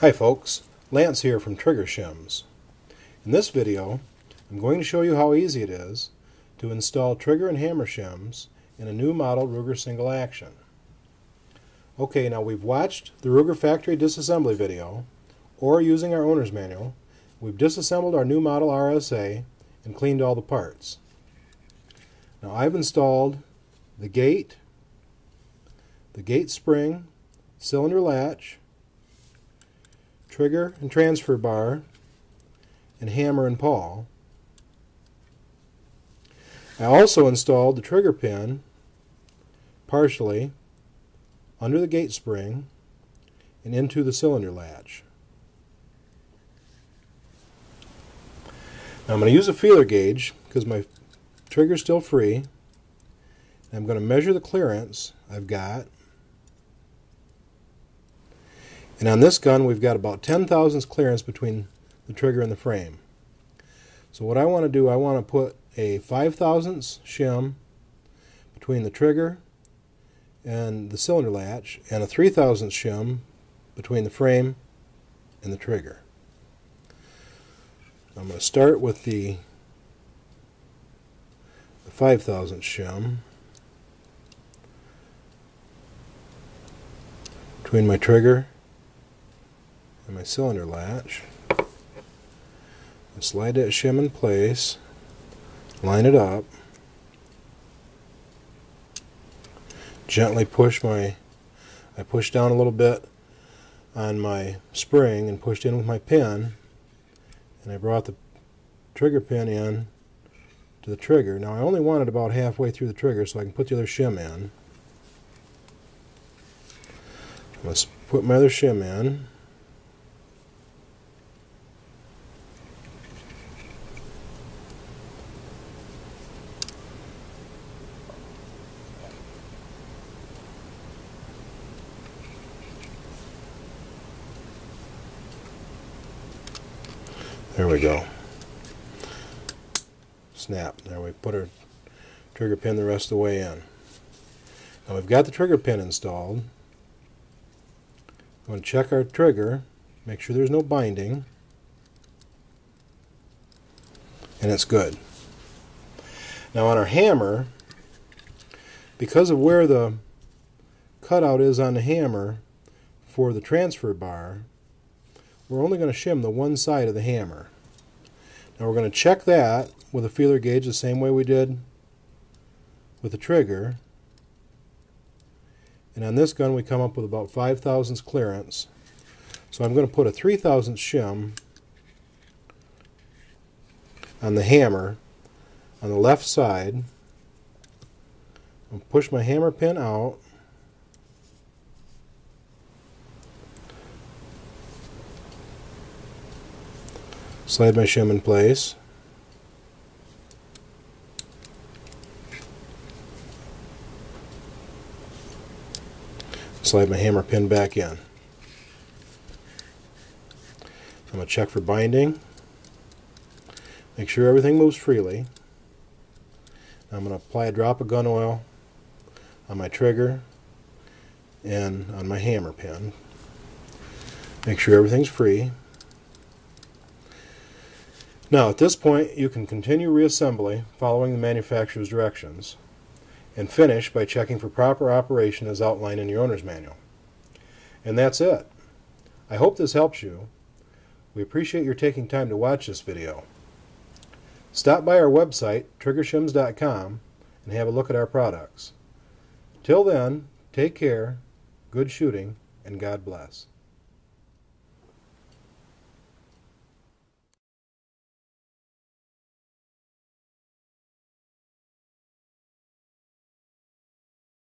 Hi folks, Lance here from Trigger Shims. In this video, I'm going to show you how easy it is to install trigger and hammer shims in a new model Ruger single action. Okay, now we've watched the Ruger factory disassembly video, or using our owner's manual, we've disassembled our new model RSA and cleaned all the parts. Now I've installed the gate spring, cylinder latch, trigger and transfer bar, and hammer and pawl. I also installed the trigger pin partially under the gate spring and into the cylinder latch. Now I'm going to use a feeler gauge because my trigger is still free, and I'm going to measure the clearance I've got. And on this gun, we've got about 10 thousandths clearance between the trigger and the frame. So what I want to do, I want to put a 5 thousandths shim between the trigger and the cylinder latch, and a 3 thousandths shim between the frame and the trigger. I'm going to start with the 5 thousandths shim between my trigger and my cylinder latch. Slide that shim in place, line it up, gently push my, I push down a little bit on my spring and pushed in with my pin, and I brought the trigger pin in to the trigger. Now I only want it about halfway through the trigger so I can put the other shim in. Let's put my other shim in. There we go. Snap. There we put our trigger pin the rest of the way in. Now we've got the trigger pin installed. I'm going to check our trigger, make sure there's no binding, and it's good. Now on our hammer, because of where the cutout is on the hammer for the transfer bar, we're only going to shim the one side of the hammer. Now we're going to check that with a feeler gauge the same way we did with the trigger. And on this gun we come up with about 5 thousandths clearance. So I'm going to put a 3 thousandths shim on the hammer on the left side. I'll push my hammer pin out. Slide my shim in place. Slide my hammer pin back in. I'm going to check for binding. Make sure everything moves freely. I'm going to apply a drop of gun oil on my trigger and on my hammer pin. Make sure everything's free. Now at this point you can continue reassembly following the manufacturer's directions and finish by checking for proper operation as outlined in your owner's manual. And that's it. I hope this helps you. We appreciate your taking time to watch this video. Stop by our website TriggerShims.com and have a look at our products. Till then, take care, good shooting, and God bless.